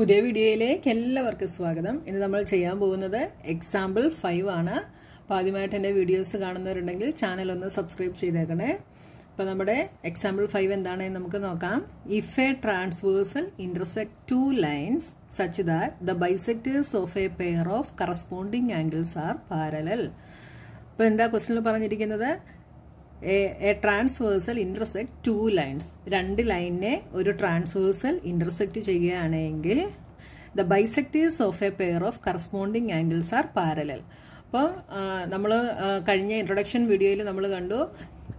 പുതിയ വീഡിയോയിലേക്ക് എല്ലാവർക്കും സ്വാഗതം. ഇന്ന് നമ്മൾ ചെയ്യാൻ പോകുന്നത് എക്സാമ്പിൾ 5 ആണ്. അപ്പോൾ ആദ്യമായിട്ട് എൻ്റെ വീഡിയോസ് കാണുന്നവരുണ്ടെങ്കിൽ ചാനൽ ഒന്ന് സബ്സ്ക്രൈബ് ചെയ്തേക്കണേ. അപ്പോൾ നമ്മുടെ എക്സാമ്പിൾ 5 എന്താണെന്ന് നമുക്ക് നോക്കാം. If a transversal intersect 2 lines such that the bisectors of a pair of corresponding angles are parallel. അപ്പോൾ എന്താ ക്വസ്റ്റ്യനിൽ പറഞ്ഞിരിക്കുന്നത്? എ ട്രാൻസ്വേഴ്സൽ ഇൻ്റർസെക്ട് 2 ലൈൻസ്, രണ്ട് ലൈനിനെ ഒരു ട്രാൻസ്വേഴ്സൽ ഇൻ്റർസെക്റ്റ് ചെയ്യുകയാണെങ്കിൽ the bisectors of a pair of corresponding angles are parallel. അപ്പോൾ നമ്മൾ കഴിഞ്ഞ ഇൻട്രൊഡക്ഷൻ വീഡിയോയിൽ നമ്മൾ കണ്ടു,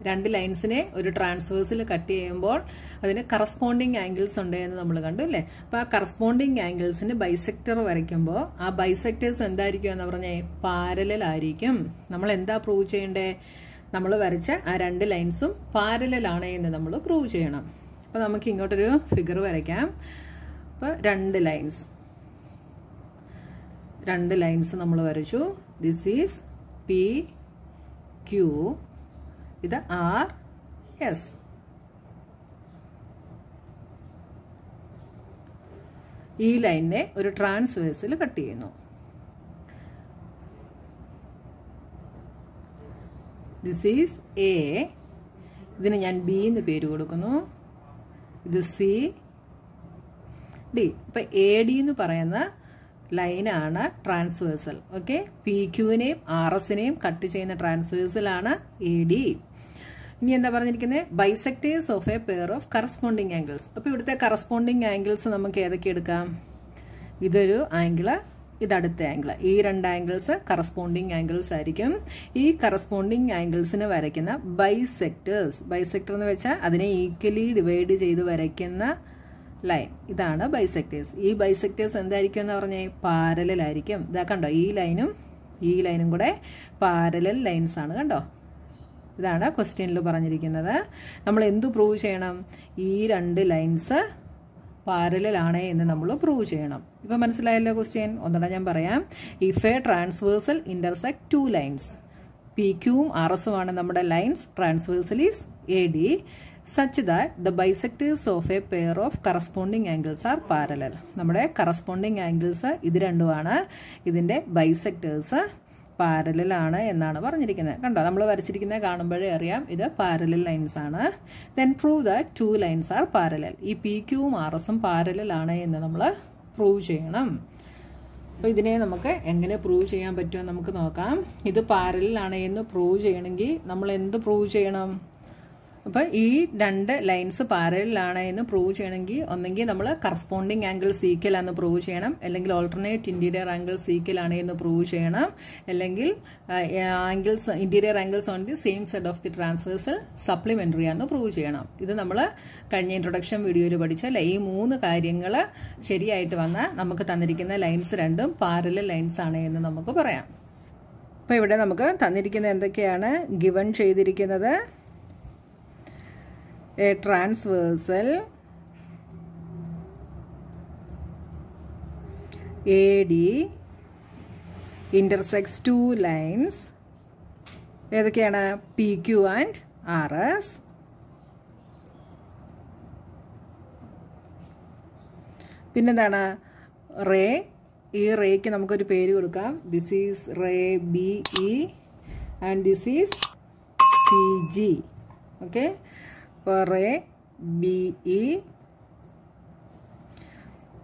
രണ്ട് ലൈൻസിനെ ഒരു ട്രാൻസ്വേഴ്സിൽ കട്ട് ചെയ്യുമ്പോൾ അതിന് കറസ്പോണ്ടിങ് ആംഗിൾസ് ഉണ്ട് എന്ന് നമ്മൾ കണ്ടു അല്ലേ. അപ്പോൾ ആ കറസ്പോണ്ടിങ് ആംഗിൾസിന് ബൈസെക്ടർ വരയ്ക്കുമ്പോൾ ആ ബൈസെക്ടേഴ്സ് എന്തായിരിക്കും എന്ന് പറഞ്ഞേ, പാരലൽ ആയിരിക്കും. നമ്മൾ എന്താ പ്രൂവ് ചെയ്യണ്ടേ? നമ്മൾ വരച്ച ആ രണ്ട് ലൈൻസും പാരലലാണ് എന്ന് നമ്മൾ പ്രൂവ് ചെയ്യണം. അപ്പോൾ നമുക്ക് ഇങ്ങോട്ടൊരു ഫിഗർ വരയ്ക്കാം. അപ്പോൾ രണ്ട് ലൈൻസ് നമ്മൾ വരച്ചു. ദിസ് ഈസ് പി ക്യു, ഇത് ആർ എസ്. ഈ ലൈനിനെ ഒരു ട്രാൻസ്വേഴ്സിൽ കട്ട് ചെയ്യുന്നു. This is A. ഇതിന് ഞാൻ B എന്ന് പേര് കൊടുക്കുന്നു. ഇത് C, D. അപ്പോൾ എ ഡി എന്ന് പറയുന്ന ലൈനാണ് ട്രാൻസ്വേഴ്സൽ. ഓക്കെ, പി ക്യൂവിനെയും ആർ എസിനെയും കട്ട് ചെയ്യുന്ന ട്രാൻസ്വേഴ്സലാണ് എ ഡി. ഇനി എന്താ പറഞ്ഞിരിക്കുന്നത്? Bisectors of a pair of corresponding angles. അപ്പോൾ ഇവിടുത്തെ കറസ്പോണ്ടിങ് ആംഗിൾസ് നമുക്ക് ഏതൊക്കെ എടുക്കാം? ഇതൊരു ആംഗിള്, ഇതടുത്ത ആംഗിള്. ഈ രണ്ട് ആംഗിൾസ് കറസ്പോണ്ടിങ് ആംഗിൾസ് ആയിരിക്കും. ഈ കറസ്പോണ്ടിങ് ആംഗിൾസിന് വരയ്ക്കുന്ന ബൈസെക്ടേഴ്സ്, ബൈസെക്ടർ എന്ന് വെച്ചാൽ അതിനെ ഈക്വലി ഡിവൈഡ് ചെയ്ത് വരയ്ക്കുന്ന ലൈൻ, ഇതാണ് ബൈസെക്ടേഴ്സ്. ഈ ബൈസെക്ടേഴ്സ് എന്തായിരിക്കും എന്ന് പറഞ്ഞാൽ പാരലായിരിക്കും. ഇതാ കണ്ടോ, ഈ ലൈനും കൂടെ പാരലൽ ലൈൻസ് ആണ്. കണ്ടോ, ഇതാണ് ക്വസ്റ്റ്യനിൽ പറഞ്ഞിരിക്കുന്നത്. നമ്മൾ എന്ത് പ്രൂവ് ചെയ്യണം? ഈ രണ്ട് ലൈൻസ് പാരലലാണ് എന്ന് നമ്മൾ പ്രൂവ് ചെയ്യണം. ഇപ്പം മനസ്സിലായല്ലോ ക്വസ്റ്റ്യൻ. ഒന്നുകൂടെ ഞാൻ പറയാം. If a transversal intersect 2 lines, P ക്യൂവും ആർ എസും ആണ് നമ്മുടെ lines, transversal is A D, such that the bisectors of a pair of corresponding angles are parallel. നമ്മുടെ കറസ്പോണ്ടിങ് ആംഗിൾസ് ഇത് രണ്ടുമാണ്, ഇതിൻ്റെ ബൈസെക്ടേഴ്സ് പാരലലാണ് എന്നാണ് പറഞ്ഞിരിക്കുന്നത്. കണ്ടോ, നമ്മൾ വരച്ചിരിക്കുന്നത് കാണുമ്പോഴേ അറിയാം ഇത് പാരലൽ ലൈൻസ് ആണ്. Then prove that 2 lines are parallel. ഈ പി ക്യൂവും ആർ എസും പാരലലാണ് എന്ന് നമ്മൾ പ്രൂവ് ചെയ്യണം. അപ്പോൾ ഇതിനെ നമുക്ക് എങ്ങനെ പ്രൂവ് ചെയ്യാൻ പറ്റുമെന്ന് നമുക്ക് നോക്കാം. ഇത് പാരലലാണ് എന്ന് പ്രൂവ് ചെയ്യണമെങ്കിൽ നമ്മൾ എന്ത് പ്രൂവ് ചെയ്യണം? അപ്പോൾ ഈ രണ്ട് ലൈൻസ് പാരലലാണ് എന്ന് പ്രൂവ് ചെയ്യണമെങ്കിൽ ഒന്നെങ്കിൽ നമ്മൾ കറസ്പോണ്ടിങ് ആംഗിൾസ് ഈക്വൽ ആണെന്ന് പ്രൂവ് ചെയ്യണം, അല്ലെങ്കിൽ ഓൾട്ടർനേറ്റ് ഇൻറ്റീരിയർ ആംഗിൾസ് ഈക്വൽ ആണ് എന്ന് പ്രൂവ് ചെയ്യണം, അല്ലെങ്കിൽ angles interior angles on the same side of the transversal supplementary ആണെന്ന് പ്രൂവ് ചെയ്യണം. ഇത് നമ്മൾ കഴിഞ്ഞ ഇൻട്രൊഡക്ഷൻ വീഡിയോയിൽ പഠിച്ചല്ലേ. ഈ മൂന്ന് കാര്യങ്ങൾ ശരിയായിട്ട് വന്നാൽ നമുക്ക് തന്നിരിക്കുന്ന ലൈൻസ് രണ്ടും പാരലൽ ലൈൻസ് ആണ് എന്ന് നമുക്ക് പറയാം. അപ്പോൾ ഇവിടെ നമുക്ക് തന്നിരിക്കുന്ന എന്തൊക്കെയാണ്? ഗിവൺ ചെയ്തിരിക്കുന്നത് a transversal AD intersects 2 lines, edukeyana PQ and RS. Pinnendana ray, ee ray ku namukku oru peru kodukam. This is ray BE and this is CG. Okay, ray BE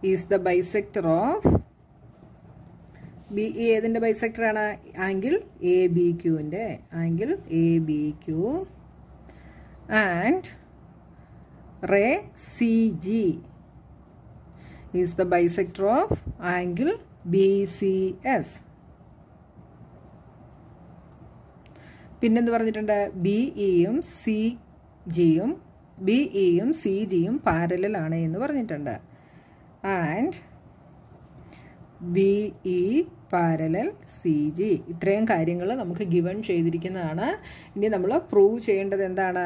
is the bisector of BE. ഏതിൻ്റെ bisector ആണ്? Angle A B ക്യൂവിൻ്റെ, angle A B Q. And ray C G is the bisector of angle BCS. പിന്നെന്ത് പറഞ്ഞിട്ടുണ്ട്? BEയും C ജിയും BEയും C ജിയും പാരലലാണ് എന്ന് പറഞ്ഞിട്ടുണ്ട്. And BE parallel C G. ഇത്രയും കാര്യങ്ങൾ നമുക്ക് ഗിവൺ ചെയ്തിരിക്കുന്നതാണ്. ഇനി നമ്മൾ പ്രൂവ് ചെയ്യേണ്ടത് എന്താണ്?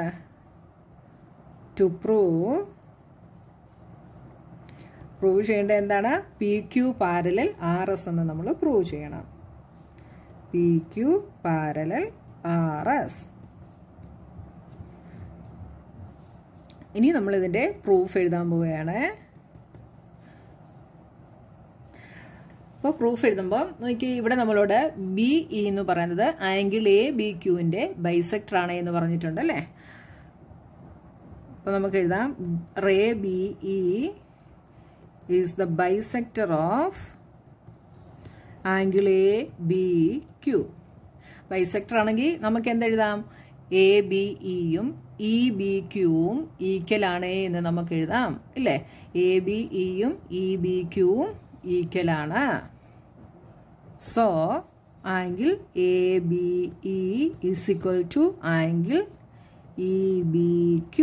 പ്രൂവ് ചെയ്യേണ്ടത് എന്താണ്? P Q parallel R S എന്ന് നമ്മൾ പ്രൂവ് ചെയ്യണം. P Q parallel R S. ഇനി നമ്മളിതിൻ്റെ പ്രൂഫ് എഴുതാൻ പോവുകയാണ്. അപ്പോൾ പ്രൂഫ് എഴുതുമ്പോൾ നോക്കി ഇവിടെ നമ്മളോട് BE എന്ന് പറയുന്നത് ആംഗിൾ ABQ ന്റെ ബൈസെക്ടർ ആണ് എന്ന് പറഞ്ഞിട്ടുണ്ട് അല്ലേ. അപ്പോൾ നമുക്ക് എഴുതാം ray BE is the bisector of angle ABQ. Bisector ആണെങ്കിൽ നമുക്ക് എന്ത് എഴുതാം ABE യും EBQ യും ഈക്വൽ ആണ് എന്ന് നമുക്ക് എഴുതാം അല്ലേ. ABE യും EBQ യും equal ana. So angle ABE is equal to angle EBQ.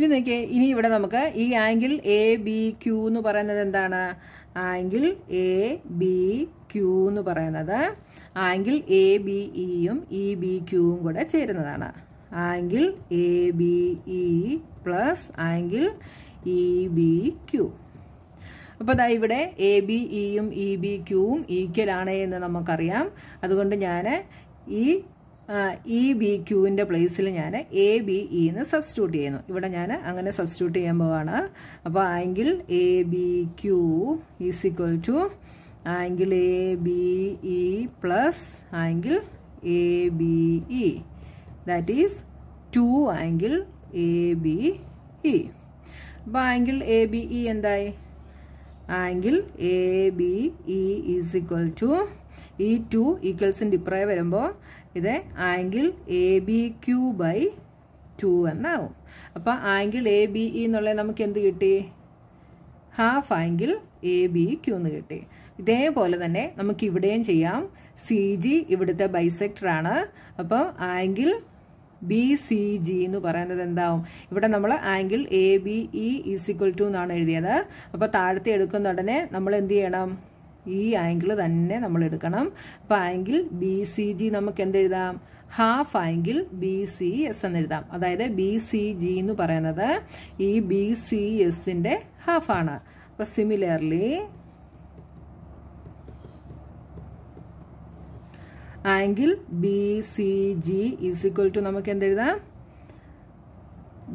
ini nekke ini ivide namukku ee angle ABQ nu parayanathu endana angle ABQ nu parayanathu angle ABE yum EBQ um kuda cherunnadana angle ABE plus angle EBQ. അപ്പോൾ ദാ ഇവിടെ ABE യും EBQ യും equal ആണ് എന്ന് നമുക്കറിയാം. അതുകൊണ്ട് ഞാൻ ഈ EBQ ന്റെ പ്ലേസിൽ ഞാൻ ABE നെ സബ്സ്റ്റിറ്റ്യൂട്ട് ചെയ്യുന്നു. ഇവിടെ ഞാൻ അങ്ങനെ സബ്സ്റ്റിറ്റ്യൂട്ട് ചെയ്യാൻ പോവാണ്. അപ്പോൾ angle ABQ is equal to angle ABE plus angle ABE that is 2 angle ABE. അപ്പോൾ ആംഗിൾ ABE എന്തായി angle ABE is equal to ഈ 2 ഈക്വൽസിൻ്റെ ഇപ്പുറേ വരുമ്പോൾ ഇത് ആംഗിൾ ABQ ബൈ 2 എന്നാവും. അപ്പോൾ ആംഗിൾ ABE എന്നുള്ളത് നമുക്ക് എന്ത് കിട്ടി? ഹാഫ് ആംഗിൾ ABQ എന്ന് കിട്ടി. ഇതേപോലെ തന്നെ നമുക്ക് ഇവിടെയും ചെയ്യാം. CG ഇവിടുത്തെ ബൈസെക്ടറാണ്. അപ്പോൾ ആംഗിൾ BCG എന്ന് പറയുന്നത് എന്താവും? ഇവിടെ നമ്മൾ angle ABE is equal to എന്നാണ് എഴുതിയത്. അപ്പോൾ താഴത്തെ എടുക്കുന്ന ഉടനെ നമ്മൾ എന്ത് ചെയ്യണം? ഈ ആംഗിൾ തന്നെ നമ്മൾ എടുക്കണം. അപ്പോൾ ആംഗിൾ BCG നമുക്ക് എന്തെഴുതാം? ഹാഫ് ആംഗിൾ BCS എന്ന് എഴുതാം. അതായത് BCG എന്ന് പറയുന്നത് ഈ BCSന്റെ ഹാഫാണ്. അപ്പോൾ similarly angle BCG is equal to നമുക്ക് എന്തെഴുതാം?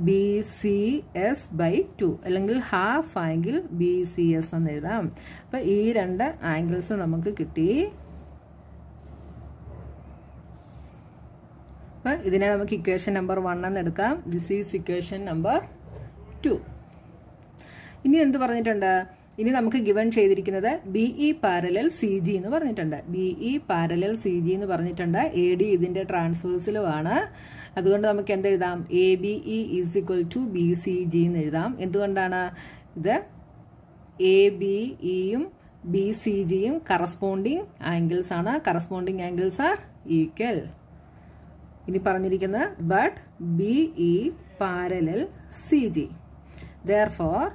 BCS ബൈ 2 അല്ലെങ്കിൽ ഹാഫ് ആംഗിൾ BCS എന്ന് എഴുതാം. അപ്പോൾ ഈ രണ്ട് ആംഗിൾസ് നമുക്ക് കിട്ടി. അപ്പോൾ ഇതിനെ നമുക്ക് ഇക്വേഷൻ നമ്പർ 1 എന്ന് എടുക്കാം. This is equation number 2. ഇനി എന്ത് പറഞ്ഞിട്ടുണ്ട്? ഇനി നമുക്ക് ഗിവൺ ചെയ്തിരിക്കുന്നത് BE പാരലൽ CG എന്ന് പറഞ്ഞിട്ടുണ്ട്. BE പാരലൽ CG എന്ന് പറഞ്ഞിട്ടുണ്ട്. AD ഇതിന്റെ ട്രാൻസ്വേഴ്സിലുമാണ്. അതുകൊണ്ട് നമുക്ക് എന്തെഴുതാം? ABE is equal to BCG എന്ന് എഴുതാം. എന്തുകൊണ്ടാണ്? ഇത് ABEയും BCGയും കറസ്പോണ്ടിങ് ആംഗിൾസ് ആണ്. Corresponding angles are equal. ഇനി പറഞ്ഞിരിക്കുന്നത് but BE parallel CG. Therefore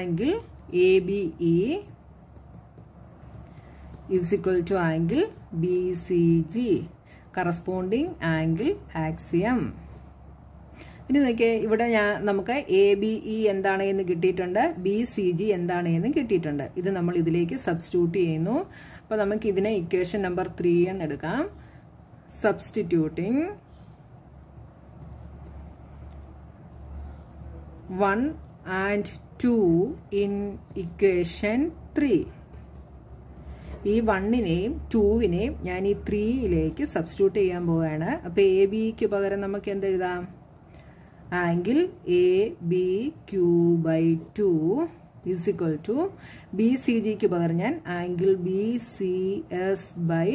angle ABE is equal to angle BCG, corresponding angle axiom. ഇനി നോക്കിയേ, ഇവിടെ നമുക്ക് ABE എന്താണ് എന്ന് കിട്ടിയിട്ടുണ്ട്, BCG എന്താണ് എന്ന് കിട്ടിയിട്ടുണ്ട്. ഇത് നമ്മൾ ഇതിലേക്ക് സബ്സ്റ്റിറ്റ്യൂട്ട് ചെയ്യുന്നു. അപ്പോൾ നമുക്ക് ഇതിനെ ഇക്വേഷൻ നമ്പർ 3 എന്ന് എടുക്കാം. Substituting 1 and 2 in equation 3. ഈ 1-നെയും 2-നെയും ഞാൻ ഈ 3-യിലേക്ക് സബ്സ്റ്റിറ്റ്യൂട്ട് ചെയ്യാൻ പോവുകയാണ്. അപ്പോൾ ABക്ക് പകരം നമുക്ക് എന്തെഴുതാം? Angle ABQ by 2 is equal to BCGക്ക് പകരം ഞാൻ ആംഗിൾ BCS ബൈ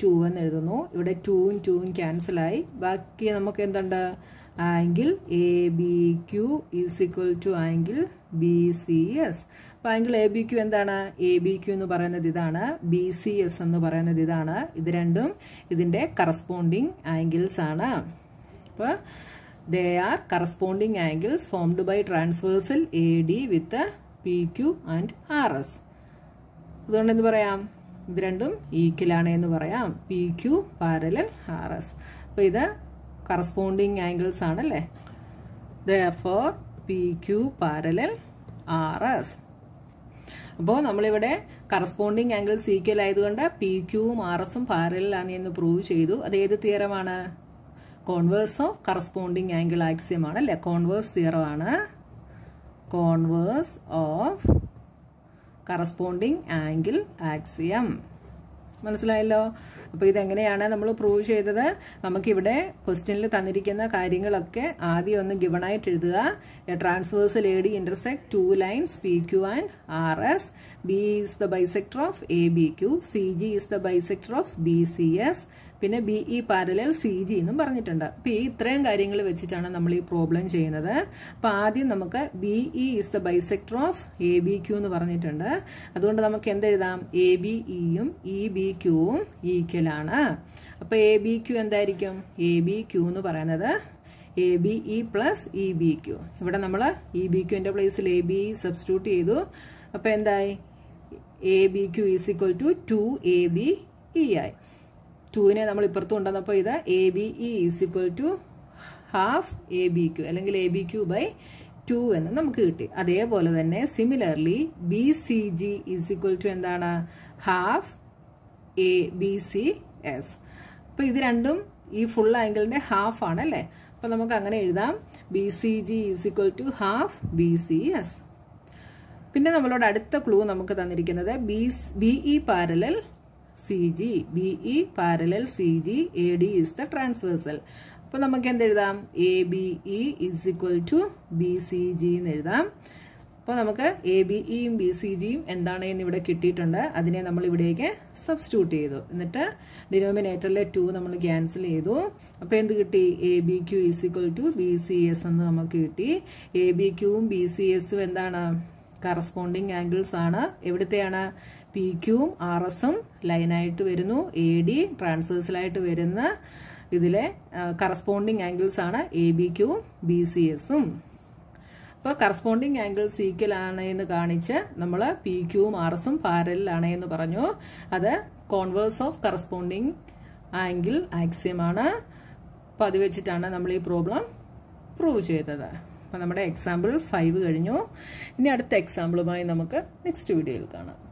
2 എന്ന് എഴുതുന്നു. ഇവിടെ 2-ഉം 2-ഉം ക്യാൻസലായി. ബാക്കി നമുക്ക് എന്തുണ്ട്? Angle ABQ is equal to angle BCS. അപ്പോൾ ആംഗിൾ ABQ എന്താണ്? ABQ എന്ന് പറയുന്നത് ഇതാണ്, BCS എന്ന് പറയുന്നത് ഇതാണ്. ഇത് രണ്ടും ഇതിൻ്റെ കറസ്പോണ്ടിങ് ആംഗിൾസ് ആണ്. അപ്പോൾ they are corresponding angles formed by transversal AD with PQ and RS. അതുകൊണ്ട് എന്ത് പറയാം? ഇത് രണ്ടും ഈക്വലാണ് എന്ന് പറയാം. PQ parallel RS. അപ്പോൾ ഇത് കറസ്പോണ്ടിങ് ആംഗിൾസ് ആണല്ലേ. Therefore PQ parallel RS. അപ്പോൾ നമ്മളിവിടെ കറസ്പോണ്ടിങ് ആംഗിൾസ് ഈക്വൽ ആയതുകൊണ്ട് PQയും RSയും പാരലലാണ് എന്ന് പ്രൂവ് ചെയ്തു. അത് ഏത് തിയറമാണ്? Converse of corresponding angle axiom ആണല്ലേ, കോൺവേഴ്സ് തിയറമാണ്. converse of corresponding angle axiom. Manasilayillo. Appo idu enganeyana nammal prove cheythathu namukku ivide question il thannirikkuna kaaryangalukke aadiyam onnu given aayittu ezhuthuka. A transversal AD intersect two lines PQ and RS. B is the bisector of ABQ. CG is the bisector of BCS. പിന്നെ BE parallel CG എന്നും പറഞ്ഞിട്ടുണ്ട്. അപ്പോൾ ഈ ഇത്രയും കാര്യങ്ങൾ വെച്ചിട്ടാണ് നമ്മൾ ഈ പ്രോബ്ലം ചെയ്യുന്നത്. അപ്പോൾ ആദ്യം നമുക്ക് BE is the bisector of ABQ എന്ന് പറഞ്ഞിട്ടുണ്ട്. അതുകൊണ്ട് നമുക്ക് എന്ത് എഴുതാം? ABE യും EBQ യും ഈക്വൽ ആണ്. അപ്പോൾ ABQ എന്തായിരിക്കും? ABQ എന്ന് പറയുന്നത് ABE plus EBQ. ഇവിടെ നമ്മൾ EBQ ന്റെ പ്ലേസിൽ ABE സബ്സ്റ്റിറ്റ്യൂട്ട് ചെയ്തു. അപ്പോൾ എന്തായി? ABQ is equal to 2ABEI. 2 ने നമ്മൾ ഇപ്പുറത്ത് കൊണ്ടുവന്നപ്പോൾ ഇത് ABE is equal to half ABQ അല്ലെങ്കിൽ ABQ by 2 എന്ന് നമുക്ക് കിട്ടി. അതേപോലെ തന്നെ similarly BCG is equal to എന്താണ്? half ABCS. അപ്പോൾ ഇത് രണ്ടും ഈ ഫുൾ ആംഗിളിന്റെ ഹാഫ് ആണ് അല്ലേ? അപ്പോൾ നമുക്ക് അങ്ങനെ എഴുതാം BCG is equal to half BCS. പിന്നെ നമ്മളോട് അടുത്ത ക്ലൂ നമുക്ക് തന്നിരിക്കുന്നത് BE parallel CG, BE parallel CG, AD is the transversal. അപ്പോൾ നമുക്ക് എന്ത് എഴുതാം? ABE is equal to BCG എന്ന് എഴുതാം. അപ്പോൾ നമുക്ക് ABEയും BCGയും എന്താണ് എന്ന് ഇവിടെ കിട്ടിയിട്ടുണ്ട്. അതിനെ നമ്മൾ ഇവിടേക്ക് സബ്സ്റ്റിറ്റ്യൂട്ട് ചെയ്തു. എന്നിട്ട് ഡിനോമിനേറ്ററിലെ 2 നമ്മൾ ക്യാൻസൽ ചെയ്തു. അപ്പോൾ എന്ത് കിട്ടി? ABQ is equal to BCS എന്ന് നമുക്ക് കിട്ടി. ABQയും BCSയും എന്താണ്? കറസ്പോണ്ടിങ് ആംഗിൾസ് ആണ്. എവിടുത്തെയാണ്? പി ക്യൂവും ആർ എസും ലൈനായിട്ട് വരുന്നു. എ ഡി ട്രാൻസ്വേഴ്സലായിട്ട് വരുന്ന ഇതിലെ കറസ്പോണ്ടിങ് ആംഗിൾസ് ആണ് എ ബി ക്യൂവും ബി സി എസും. അപ്പോൾ കറസ്പോണ്ടിങ് ആംഗിൾസ് ഈക്വൽ ആണ് എന്ന് കാണിച്ച് നമ്മൾ പി ക്യൂവും ആർ എസും പാരലാണ് എന്ന് പറഞ്ഞു. അത് കോൺവേഴ്സ് ഓഫ് കറസ്പോണ്ടിങ് ആംഗിൾ ആക്സിയമാണ്. അപ്പോൾ അത് വെച്ചിട്ടാണ് നമ്മൾ ഈ പ്രോബ്ലം പ്രൂവ് ചെയ്തത്. അപ്പോൾ നമ്മുടെ എക്സാമ്പിൾ 5 കഴിഞ്ഞു. ഇനി അടുത്ത എക്സാമ്പിളുമായി നമുക്ക് നെക്സ്റ്റ് വീഡിയോയിൽ കാണാം.